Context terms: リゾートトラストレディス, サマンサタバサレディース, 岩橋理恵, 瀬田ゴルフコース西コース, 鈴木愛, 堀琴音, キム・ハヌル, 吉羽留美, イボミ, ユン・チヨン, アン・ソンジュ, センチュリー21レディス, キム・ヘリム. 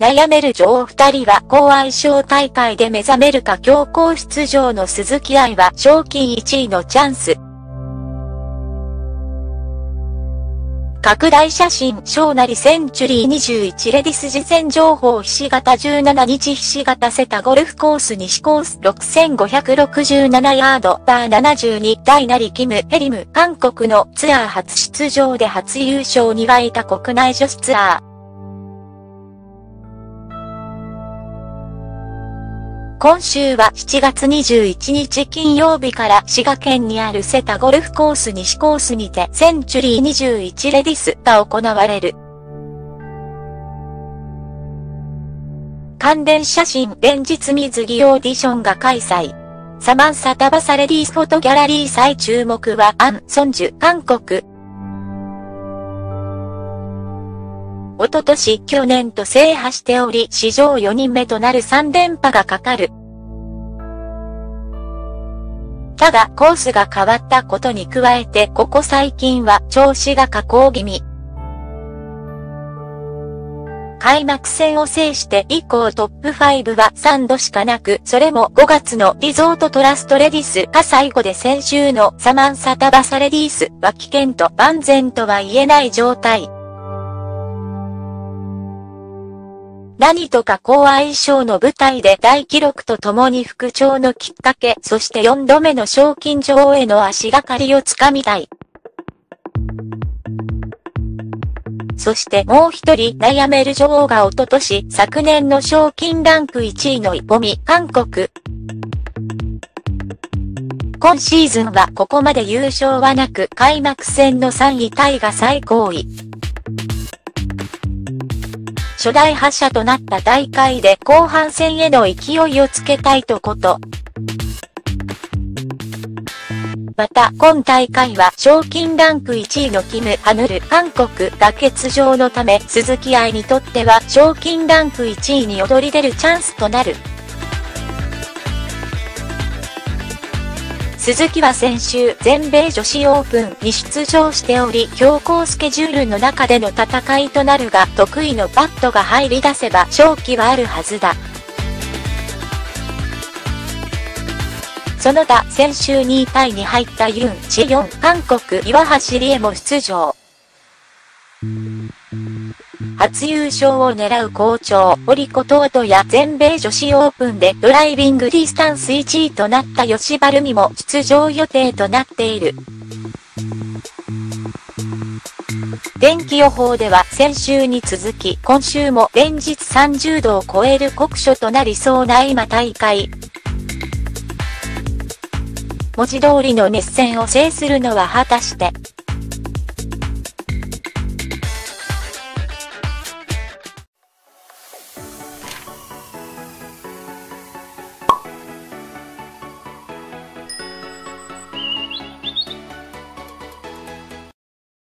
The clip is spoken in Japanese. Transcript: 悩める女王二人は好相性大会で目覚めるか。強行出場の鈴木愛は賞金1位のチャンス。拡大写真、小なりセンチュリー21レディス事前情報。ひし形17日、ひし形瀬田ゴルフコース西コース6567ヤードバー72。大なりキム・ヘリム、韓国のツアー初出場で初優勝に沸いた国内女子ツアー。今週は7月21日金曜日から滋賀県にある瀬田ゴルフコース西コースにてセンチュリー21レディスが行われる。関連写真連日水着オーディションが開催。サマンサタバサレディースフォトギャラリー最注目はアン・ソンジュ韓国。おととし去年と制覇しており、史上4人目となる3連覇がかかる。ただ、コースが変わったことに加えて、ここ最近は調子が下降気味。開幕戦を制して以降トップ5は3度しかなく、それも5月のリゾートトラストレディスが最後で、先週のサマンサタバサレディスは危険と万全とは言えない状態。何とか好相性の舞台で大記録と共に復調のきっかけ、そして4度目の賞金女王への足がかりをつかみたい。そしてもう一人悩める女王がおととし、昨年の賞金ランク1位のイボミ、韓国。今シーズンはここまで優勝はなく、開幕戦の3位タイが最高位。初代覇者となった大会で後半戦への勢いをつけたいとこと。また、今大会は賞金ランク1位のキム・ハヌル、韓国が欠場のため、鈴木愛にとっては賞金ランク1位に躍り出るチャンスとなる。鈴木は先週、全米女子オープンに出場しており、強行スケジュールの中での戦いとなるが、得意のパットが入り出せば勝機はあるはずだ。その他、先週2位タイに入ったユン・チヨン、韓国岩橋理恵も出場。初優勝を狙う好調、堀琴音や全米女子オープンでドライビングディスタンス1位となった吉羽留美も出場予定となっている。天気予報では先週に続き今週も連日30度を超える酷暑となりそうな今大会。文字通りの熱戦を制するのは果たして。